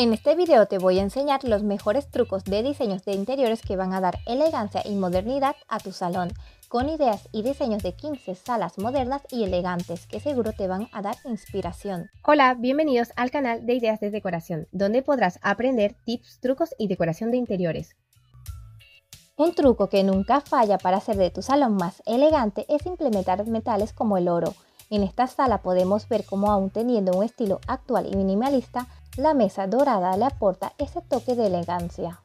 En este video te voy a enseñar los mejores trucos de diseños de interiores que van a dar elegancia y modernidad a tu salón, con ideas y diseños de 15 salas modernas y elegantes que seguro te van a dar inspiración. Hola, bienvenidos al canal de Ideas de Decoración, donde podrás aprender tips, trucos y decoración de interiores. Un truco que nunca falla para hacer de tu salón más elegante es implementar metales como el oro. En esta sala podemos ver cómo, aún teniendo un estilo actual y minimalista, la mesa dorada le aporta ese toque de elegancia.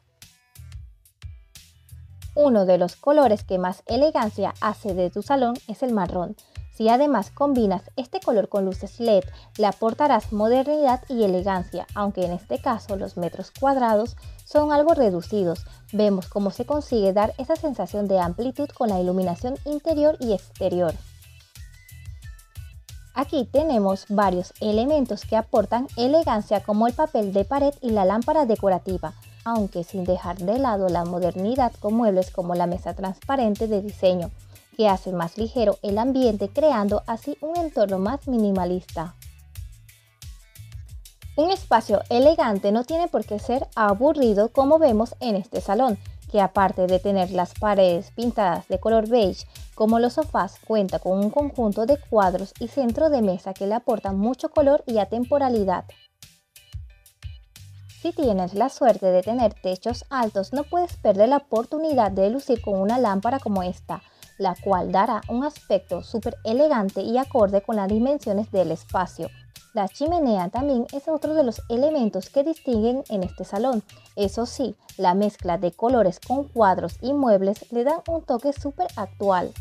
Uno de los colores que más elegancia hace de tu salón es el marrón. Si además combinas este color con luces LED, le aportarás modernidad y elegancia, aunque en este caso los metros cuadrados son algo reducidos. Vemos cómo se consigue dar esa sensación de amplitud con la iluminación interior y exterior. Aquí tenemos varios elementos que aportan elegancia, como el papel de pared y la lámpara decorativa, aunque sin dejar de lado la modernidad con muebles como la mesa transparente de diseño, que hace más ligero el ambiente, creando así un entorno más minimalista. Un espacio elegante no tiene por qué ser aburrido, como vemos en este salón, que aparte de tener las paredes pintadas de color beige, como los sofás, cuenta con un conjunto de cuadros y centro de mesa que le aportan mucho color y atemporalidad. Si tienes la suerte de tener techos altos, no puedes perder la oportunidad de lucir con una lámpara como esta, la cual dará un aspecto súper elegante y acorde con las dimensiones del espacio. La chimenea también es otro de los elementos que distinguen en este salón. Eso sí, la mezcla de colores con cuadros y muebles le dan un toque súper actual.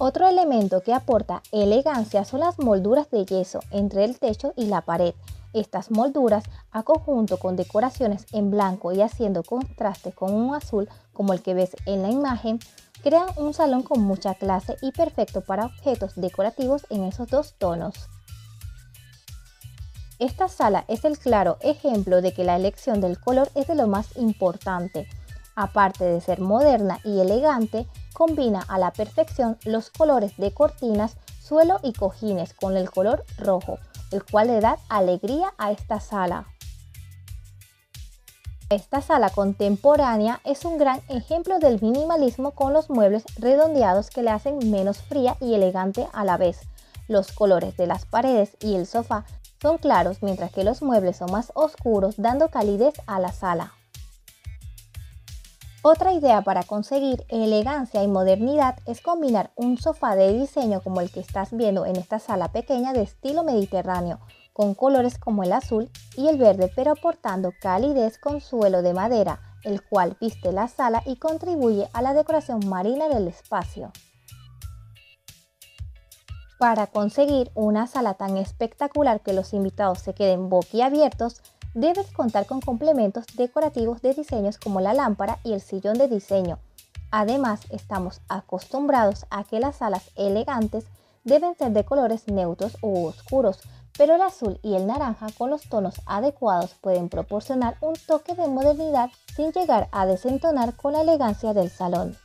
Otro elemento que aporta elegancia son las molduras de yeso entre el techo y la pared. Estas molduras, a conjunto con decoraciones en blanco y haciendo contraste con un azul como el que ves en la imagen, crean un salón con mucha clase y perfecto para objetos decorativos en esos dos tonos. Esta sala es el claro ejemplo de que la elección del color es de lo más importante. Aparte de ser moderna y elegante, combina a la perfección los colores de cortinas, suelo y cojines con el color rojo, el cual le da alegría a esta sala. Esta sala contemporánea es un gran ejemplo del minimalismo, con los muebles redondeados que le hacen menos fría y elegante a la vez. Los colores de las paredes y el sofá son claros, mientras que los muebles son más oscuros, dando calidez a la sala. Otra idea para conseguir elegancia y modernidad es combinar un sofá de diseño como el que estás viendo en esta sala pequeña de estilo mediterráneo, con colores como el azul y el verde, pero aportando calidez con suelo de madera, el cual viste la sala y contribuye a la decoración marina del espacio. Para conseguir una sala tan espectacular que los invitados se queden boquiabiertos, debes contar con complementos decorativos de diseños como la lámpara y el sillón de diseño. Además, estamos acostumbrados a que las salas elegantes deben ser de colores neutros u oscuros, pero el azul y el naranja, con los tonos adecuados, pueden proporcionar un toque de modernidad sin llegar a desentonar con la elegancia del salón.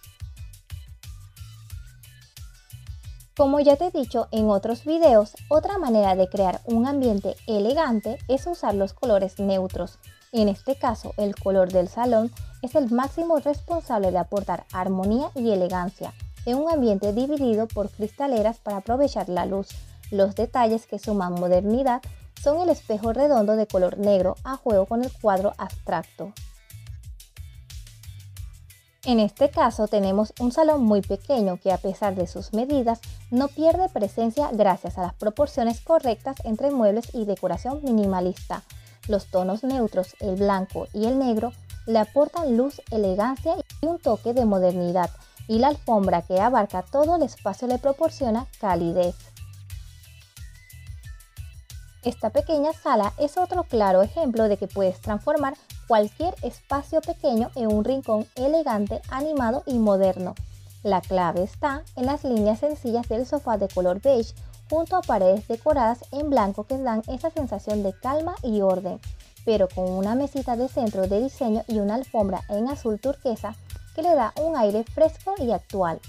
Como ya te he dicho en otros videos, otra manera de crear un ambiente elegante es usar los colores neutros. En este caso, el color del salón es el máximo responsable de aportar armonía y elegancia en un ambiente dividido por cristaleras para aprovechar la luz. Los detalles que suman modernidad son el espejo redondo de color negro a juego con el cuadro abstracto. En este caso tenemos un salón muy pequeño que, a pesar de sus medidas, no pierde presencia gracias a las proporciones correctas entre muebles y decoración minimalista. Los tonos neutros, el blanco y el negro, le aportan luz, elegancia y un toque de modernidad, y la alfombra, que abarca todo el espacio, le proporciona calidez. Esta pequeña sala es otro claro ejemplo de que puedes transformar cualquier espacio pequeño en un rincón elegante, animado y moderno. La clave está en las líneas sencillas del sofá de color beige junto a paredes decoradas en blanco que dan esa sensación de calma y orden, pero con una mesita de centro de diseño y una alfombra en azul turquesa que le da un aire fresco y actual.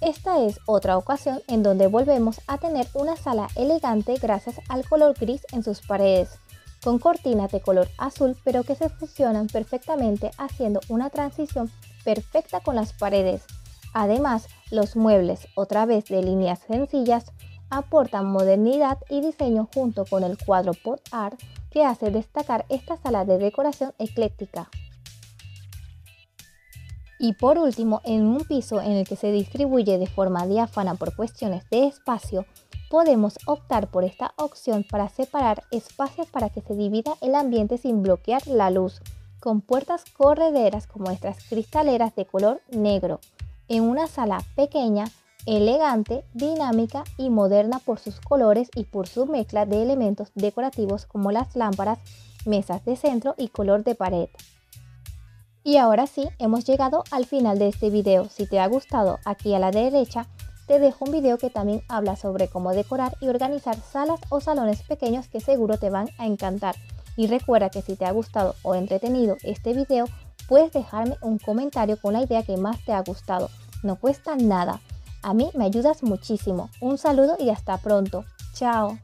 Esta es otra ocasión en donde volvemos a tener una sala elegante gracias al color gris en sus paredes, con cortinas de color azul pero que se fusionan perfectamente haciendo una transición perfecta con las paredes. Además, los muebles, otra vez de líneas sencillas, aportan modernidad y diseño junto con el cuadro pop art que hace destacar esta sala de decoración ecléctica. Y por último, en un piso en el que se distribuye de forma diáfana por cuestiones de espacio, podemos optar por esta opción para separar espacios para que se divida el ambiente sin bloquear la luz, con puertas correderas como estas cristaleras de color negro, en una sala pequeña, elegante, dinámica y moderna por sus colores y por su mezcla de elementos decorativos como las lámparas, mesas de centro y color de pared. Y ahora sí, hemos llegado al final de este video. Si te ha gustado, aquí a la derecha te dejo un video que también habla sobre cómo decorar y organizar salas o salones pequeños que seguro te van a encantar. Y recuerda que si te ha gustado o entretenido este video, puedes dejarme un comentario con la idea que más te ha gustado. No cuesta nada. A mí me ayudas muchísimo. Un saludo y hasta pronto. Chao.